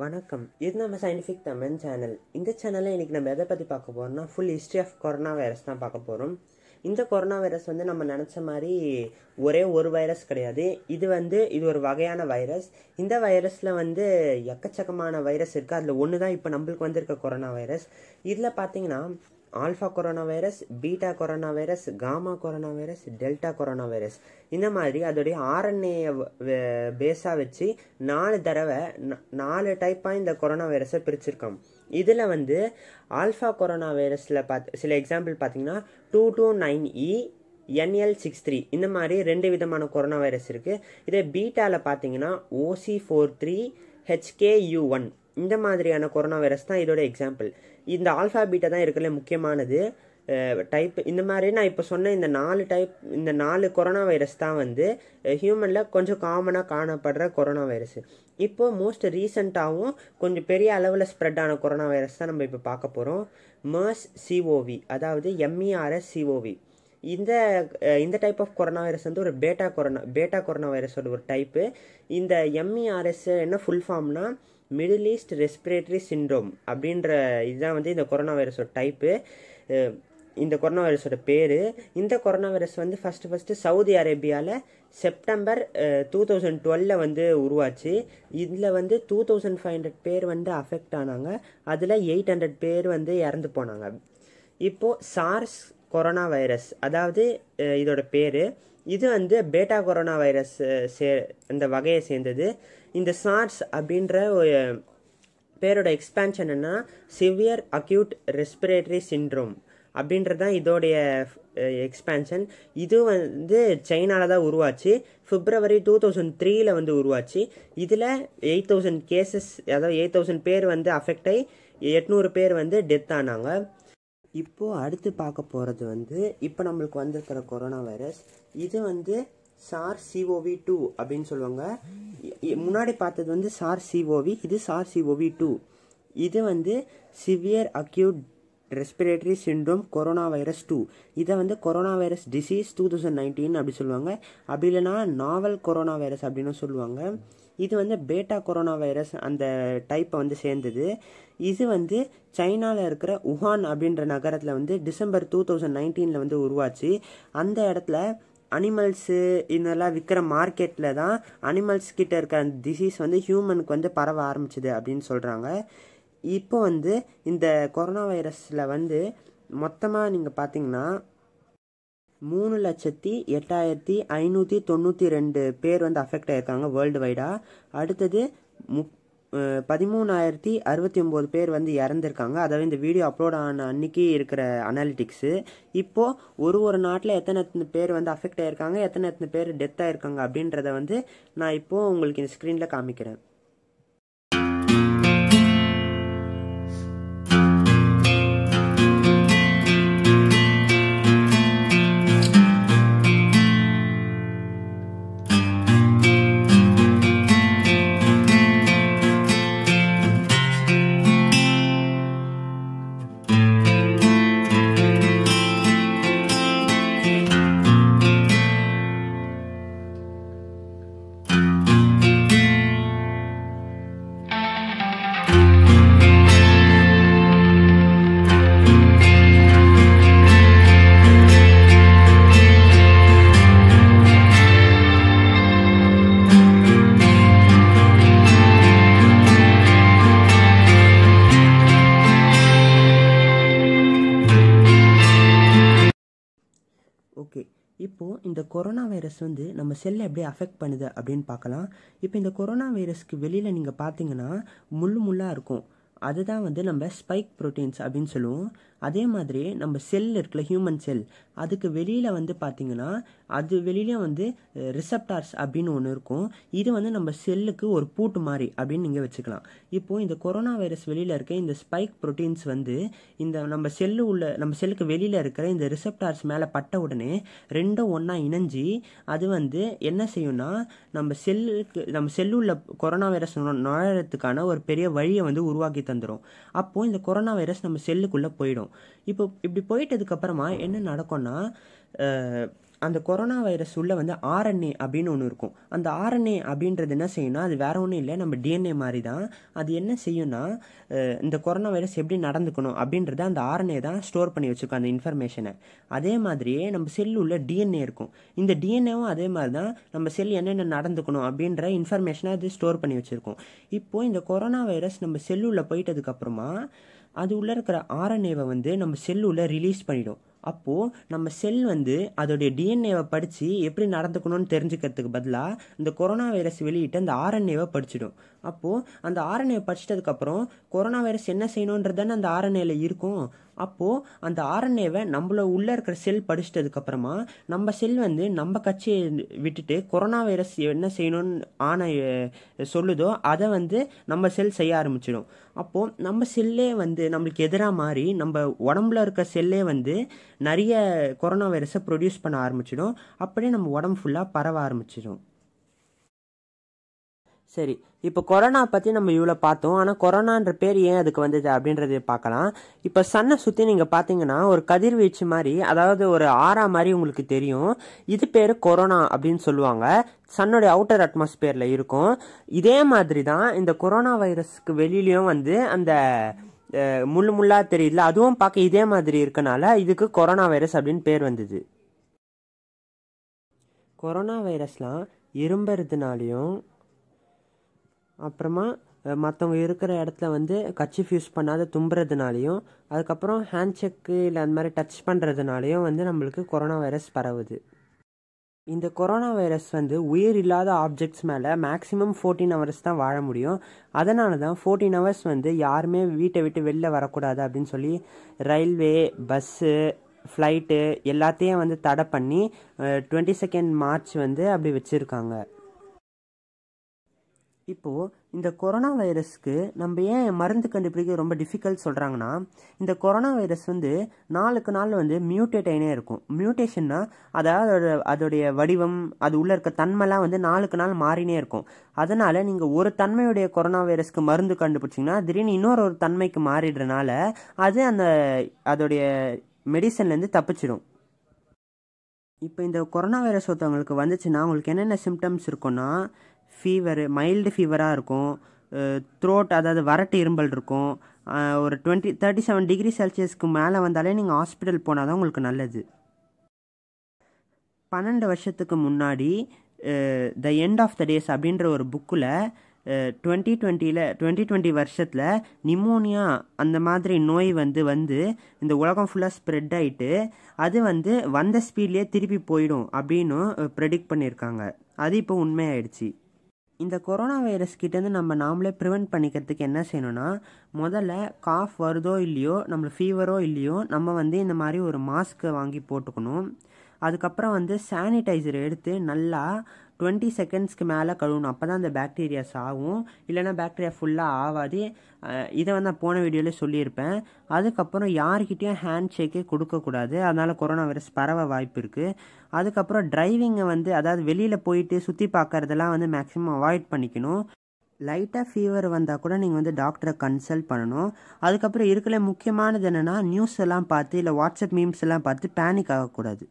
வணக்கம், இது நம்ம சயின்டிஃபிக் தமிழ் சேனல். இந்த சேனலில் இன்றைக்கி நம்ம எதை பற்றி பார்க்க போகிறோம்னா full history of corona virus தான் பார்க்க போகிறோம். இந்த கொரோனா வைரஸ் வந்து நம்ம நினச்ச மாதிரி ஒரே ஒரு வைரஸ் கிடையாது. இது ஒரு வகையான வைரஸ். இந்த வைரஸில் வந்து எக்கச்சக்கமான வைரஸ் இருக்குது. அதில் ஒன்று தான் இப்போ நம்மளுக்கு வந்திருக்க கொரோனா வைரஸ். இதில் பார்த்தீங்கன்னா alpha corona virus, beta corona virus, gamma corona virus, delta corona virus, இந்த மாதிரி அதோடைய ஆர்என்ஏ பேஸாக வச்சு 4 டைப்பாக இந்த கொரோனா வைரஸை பிரிச்சிருக்கோம். இதில் வந்து ஆல்ஃபா கொரோனா வைரஸில் சில எக்ஸாம்பிள் பார்த்தீங்கன்னா 229E NL63 இந்த மாதிரி 2 விதமான கொரோனா வைரஸ் இருக்குது. இதே பீட்டாவில் பார்த்தீங்கன்னா OC43HKU1 இந்த மாதிரியான கொரோனா வைரஸ் தான் இதோட எக்ஸாம்பிள். இந்த ஆல்ஃபா பீட்டா தான் இருக்கிறதுல முக்கியமானது டைப். இந்த மாதிரி நான் இப்போ சொன்ன இந்த 4 கொரோனா வைரஸ் தான் வந்து ஹியூமனில் கொஞ்சம் காமனாக காணப்படுற கொரோனா வைரஸ். இப்போது மோஸ்ட் ரீசெண்டாகவும் கொஞ்சம் பெரிய அளவில் ஸ்ப்ரெட் ஆன கொரோனா வைரஸ் தான் நம்ம இப்போ பார்க்க போகிறோம். MERS CoV, அதாவது MERS CoV. இந்த டைப் ஆஃப் கொரோனா வைரஸ் வந்து ஒரு பேட்டா கொரோனா வைரஸோட ஒரு டைப்பு. இந்த MERS என்ன ஃபுல் ஃபார்ம்னா மிடில் ஈஸ்ட் ரெஸ்பிரேட்டரி சிண்ட்ரோம் அப்படின்ற இதுதான் வந்து இந்த கொரோனா வைரஸோட டைப்பு, இந்த கொரோனா வைரஸோட பேர். இந்த கொரோனா வைரஸ் வந்து ஃபஸ்ட்டு சவுதி அரேபியாவில் செப்டம்பர் 2012 வந்து உருவாச்சு. இதில் வந்து 2500 பேர் வந்து அஃபெக்ட் ஆனாங்க. அதில் 800 பேர் வந்து இறந்து போனாங்க. இப்போது சார்ஸ் கொரோனா வைரஸ், அதாவது இதோட பேர், இது வந்து பேட்டா கொரோனா வைரஸ் இந்த வகையை சேர்ந்தது. இந்த சார்ஸ் அப்படின்ற பேரோட எக்ஸ்பேன்ஷன் என்ன, சிவியர் அக்யூட் ரெஸ்பிரேட்டரி சிண்ட்ரோம் அப்படின்றதான் இதோடைய எக்ஸ்பேன்ஷன். இது வந்து சைனாவில் தான் உருவாச்சு. February 2003 வந்து உருவாச்சு. இதில் 8000 கேசஸ், அதாவது 8000 பேர் வந்து அஃபெக்ட் ஆகி 800 பேர் வந்து டெத் ஆனாங்க. இப்போது அடுத்து பார்க்க போகிறது வந்து இப்போ நம்மளுக்கு வந்திருக்கிற கொரோனா வைரஸ். இது வந்து SARS-CoV-2 அப்படின்னு சொல்லுவாங்க. முன்னாடி பார்த்தது வந்து SARS-CoV, இது SARS-CoV-2. இது வந்து severe acute respiratory syndrome corona virus 2. இதை வந்து கொரோனா வைரஸ் டிசீஸ் 2019 அப்படி சொல்லுவாங்க. அப்படி இல்லைனா நாவல் கொரோனா வைரஸ் அப்படின்னு சொல்லுவாங்க. இது வந்து பேட்டா கொரோனா வைரஸ் அந்த டைப்பை வந்து சேர்ந்தது. இது வந்து சைனாவில் இருக்கிற வுஹான் அப்படின்ற நகரத்தில் வந்து டிசம்பர் 2019 வந்து உருவாச்சு. அந்த இடத்துல அனிமல்ஸு இதெல்லாம் விற்கிற மார்க்கெட்டில் தான் அனிமல்ஸ் கிட்டே இருக்கிற அந்த டிசீஸ் வந்து ஹியூமனுக்கு வந்து பரவ ஆரம்பிச்சிது அப்படின்னு சொல்கிறாங்க. இப்போ வந்து இந்த கொரோனா வைரஸில் வந்து மொத்தமாக நீங்கள் பார்த்தீங்கன்னா 3,08,592 பேர் வந்து அஃபெக்ட் ஆகியிருக்காங்க வேர்ல்டு வைடாக. அடுத்தது 13,069 பேர் வந்து இறந்துருக்காங்க. அதாவது இந்த வீடியோ அப்லோட் ஆன அன்றைக்கி இருக்கிற அனாலிட்டிக்ஸு. இப்போது ஒரு நாட்டில் எத்தனை பேர் வந்து அஃபெக்ட் ஆகியிருக்காங்க, எத்தனை பேர் டெத் ஆகியிருக்காங்க அப்படின்றத வந்து நான் இப்போது உங்களுக்கு இந்த ஸ்க்ரீனில் காமிக்கிறேன். இப்போது இந்த கொரோனா வைரஸ் வந்து நம்ம செல்லை எப்படி அஃபெக்ட் பண்ணுது அப்படின்னு பார்க்கலாம். இப்போ இந்த கொரோனா வைரஸ்க்கு வெளியில் நீங்கள் பார்த்தீங்கன்னா முள்ளாக இருக்கும். அதுதான் வந்து நம்ம ஸ்பைக் ப்ரோட்டீன்ஸ் அப்படின்னு சொல்லுவோம். அதே மாதிரி நம்ம செல் இருக்கல, ஹியூமன் செல், அதுக்கு வெளியில் வந்து பார்த்திங்கன்னா அது வெளியில வந்து ரிசப்டார்ஸ் அப்படின்னு ஒன்று இருக்கும். இது வந்து நம்ம செல்லுக்கு ஒரு பூட்டு மாதிரி அப்படின்னு நீங்கள் வச்சுக்கலாம். இப்போது இந்த கொரோனா வைரஸ் வெளியில் இருக்க இந்த ஸ்பைக் ப்ரோட்டீன்ஸ் வந்து இந்த நம்ம செல்லுக்கு வெளியில் இருக்கிற இந்த ரிசப்டார்ஸ் மேலே பட்ட உடனே ரெண்டும் ஒன்றா இணைஞ்சி அது வந்து என்ன செய்யும்னா நம்ம செல்லுள்ள கொரோனா வைரஸ் நுழையறதுக்கான ஒரு பெரிய வழியை வந்து உருவாக்கி தந்துடும். அப்போது இந்த கொரோனா வைரஸ் நம்ம செல்லுக்குள்ளே போயிடும். இப்போ இப்படி போயிட்டதுக்கப்புறமா என்ன நடக்கும்னா அந்த கொரோனா வைரஸ் உள்ள வந்து ஆர்என்ஏ அப்படின்னு ஒன்று இருக்கும். அந்த ஆர்என்ஏ அப்படின்றது என்ன செய்யணும்னா, அது வேற ஒன்றும் இல்லை, நம்ம டிஎன்ஏ மாதிரி தான். அது என்ன செய்யும்னா, இந்த கொரோனா வைரஸ் எப்படி நடந்துக்கணும் அப்படின்றத அந்த ஆர்என்ஏ தான் ஸ்டோர் பண்ணி வச்சுருக்கோம், அந்த இன்ஃபர்மேஷனை. அதே மாதிரியே நம்ம செல் உள்ள டிஎன்ஏ இருக்கும். இந்த டிஎன்ஏவும் அதே மாதிரி தான் நம்ம செல் என்னென்ன நடந்துக்கணும் அப்படின்ற இன்ஃபர்மேஷனை அது ஸ்டோர் பண்ணி வச்சுருக்கோம். இப்போது இந்த கொரோனா வைரஸ் நம்ம செல்லுள்ளே போயிட்டதுக்கப்புறமா அது உள்ளே இருக்கிற ஆர்என்ஏவை வந்து நம்ம செல்லுள்ளே ரிலீஸ் பண்ணிவிடும். அப்போது நம்ம செல் வந்து அதோடைய டிஎன்ஏவை படித்து எப்படி நடந்துக்கணும்னு தெரிஞ்சுக்கிறதுக்கு பதிலாக இந்த கொரோனா வைரஸ் வெளியிட்டு அந்த ஆர்என்ஏவை படிச்சிடும். அப்போது அந்த ஆர்என்ஏ படிச்சிட்டதுக்கப்புறம் கொரோனா வைரஸ் என்ன செய்யணுன்றதானே அந்த ஆர்என்ஏல இருக்கும். அப்போது அந்த ஆர்என்ஏவை நம்மள உள்ளே இருக்கிற செல் படிச்சிட்டதுக்கப்புறமா நம்ம செல் வந்து நம்ம கட்சியை விட்டுட்டு கொரோனா வைரஸ் என்ன செய்யணும்னு ஆன சொல்லுதோ அதை வந்து நம்ம செல் செய்ய ஆரம்பிச்சிடும். அப்போது நம்ம செல்லே வந்து நம்மளுக்கு எதிராக மாறி நம்ம உடம்புல இருக்க செல்லே வந்து நிறைய கொரோனா வைரஸை ப்ரொடியூஸ் பண்ண ஆரம்பிச்சிடும். அப்படியே நம்ம உடம்பு ஃபுல்லாக பரவ ஆரம்பிச்சிடும். சரி, இப்போ கொரோனா பற்றி நம்ம இவ்வளோ பார்த்தோம். ஆனால் கொரோனான்ற பேர் ஏன் அதுக்கு வந்தது அப்படின்றத பார்க்கலாம். இப்போ சன்னை சுற்றி நீங்கள் பார்த்தீங்கன்னா ஒரு கதிர்வீச்சு மாதிரி, அதாவது ஒரு ஆரா மாதிரி உங்களுக்கு தெரியும். இது பேர் கொரோனா அப்படின்னு சொல்லுவாங்க. சன்னுடைய அவுட்டர் அட்மாஸ்பியரில் இருக்கும். இதே மாதிரி தான் இந்த கொரோனா வைரஸ்க்கு வெளியிலையும் வந்து அந்த முள்ளு முள்ளா தெரியல, அதுவும் பார்க்க இதே மாதிரி இருக்கனால இதுக்கு கொரோனா வைரஸ் அப்படின்னு பேர் வந்தது. கொரோனா வைரஸ்லாம் இரும்புறதுனாலையும், அப்புறமா மற்றவங்க இருக்கிற இடத்துல வந்து கர்ச்சீஃப் யூஸ் பண்ணாத தும்புறதுனாலையும், அதுக்கப்புறம் ஹேண்ட் செக்கு இல்லை அந்த மாதிரி டச் பண்ணுறதுனாலையும் வந்து நம்மளுக்கு கொரோனா வைரஸ் பரவுது. இந்த கொரோனா வைரஸ் வந்து உயிர் இல்லாத ஆப்ஜெக்ட்ஸ் மேலே மேக்ஸிமம் 14 hours தான் வாழ முடியும். அதனால தான் 14 hours வந்து யாருமே வீட்டை விட்டு வெளில வரக்கூடாது அப்படின்னு சொல்லி ரயில்வே, பஸ்ஸு, ஃப்ளைட்டு எல்லாத்தையும் வந்து தடை பண்ணி 22 March வந்து அப்படி வச்சுருக்காங்க. இப்போது இந்த கொரோனா வைரஸ்க்கு நம்ம ஏன் மருந்து கண்டுபிடிக்க ரொம்ப டிஃபிகல்ட் சொல்கிறாங்கன்னா, இந்த கொரோனா வைரஸ் வந்து நாளுக்கு நாள் வந்து மியூட்டேட் ஆகினே இருக்கும். மியூட்டேஷன்னா அதாவது அதோடைய வடிவம், அது உள்ளே இருக்க தன்மைலாம் வந்து நாளுக்கு நாள் மாறினே இருக்கும். அதனால் நீங்கள் ஒரு தன்மையுடைய கொரோனா வைரஸ்க்கு மருந்து கண்டுபிடிச்சிங்கன்னா திடீர்னு இன்னொரு தன்மைக்கு மாறிடுறனால அது அந்த அதோடைய மெடிசன்லேருந்து தப்பிச்சிடும். இப்போ இந்த கொரோனா வைரஸ் ஒருத்தவங்களுக்கு வந்துச்சுன்னா அவங்களுக்கு என்னென்ன சிம்டம்ஸ் இருக்குன்னா, ஃபீவர், மைல்டு ஃபீவராக இருக்கும், த்ரோட் அதாவது வறட்டு இரும்பல் இருக்கும், ஒரு 37°C மேலே வந்தாலே நீங்கள் ஹாஸ்பிட்டல் போனால் தான் உங்களுக்கு நல்லது. 12 வருஷத்துக்கு முன்னாடி the end of the days அப்படின்ற ஒரு புக்கில் 2020 வருஷத்தில் நிமோனியா அந்த மாதிரி நோய் வந்து வந்து இந்த உலகம் ஃபுல்லாக ஸ்ப்ரெட் ஆகிட்டு அது வந்து வந்த ஸ்பீட்லேயே திருப்பி போயிடும் அப்படின்னு ப்ரெடிக்ட் பண்ணியிருக்காங்க. அது இப்போ உண்மையாயிடுச்சு. இந்த கொரோனா வைரஸ் கிட்டேருந்து நம்ம நாமளே ப்ரிவெண்ட் பண்ணிக்கிறதுக்கு என்ன செய்யணும்னா, முதல்ல காஃப் வருதோ இல்லையோ, நம்மளுக்கு ஃபீவரோ இல்லையோ, நம்ம வந்து இந்த மாதிரி ஒரு மாஸ்க்கை வாங்கி போட்டுக்கணும். அதுக்கப்புறம் வந்து சானிடைசர் எடுத்து நல்லா 20 seconds மேலே கழுவணும். அப்போ தான் அந்த பாக்டீரியாஸ் ஆகும், இல்லைனா பாக்டீரியா ஃபுல்லாக ஆகாது. இதை வந்து நான் போன வீடியோவில் சொல்லியிருப்பேன். அதுக்கப்புறம் யார்கிட்டையும் ஹேண்ட் ஷேக்கே கொடுக்கக்கூடாது, அதனால் கொரோனா வைரஸ் பரவ வாய்ப்பு இருக்குது. அதுக்கப்புறம் டிரைவிங்கை வந்து, அதாவது வெளியில் போயிட்டு சுற்றி பார்க்குறதெல்லாம் வந்து மேக்ஸிமம் அவாய்ட் பண்ணிக்கணும். லைட்டாக ஃபீவர் வந்தால் கூட நீங்கள் வந்து டாக்டரை கன்சல்ட் பண்ணணும். அதுக்கப்புறம் இருக்கிற முக்கியமானது என்னென்னா, நியூஸ் எல்லாம் பார்த்து இல்லை வாட்ஸ்அப் மீம்ஸ் எல்லாம் பார்த்து பேனிக் ஆகக்கூடாது.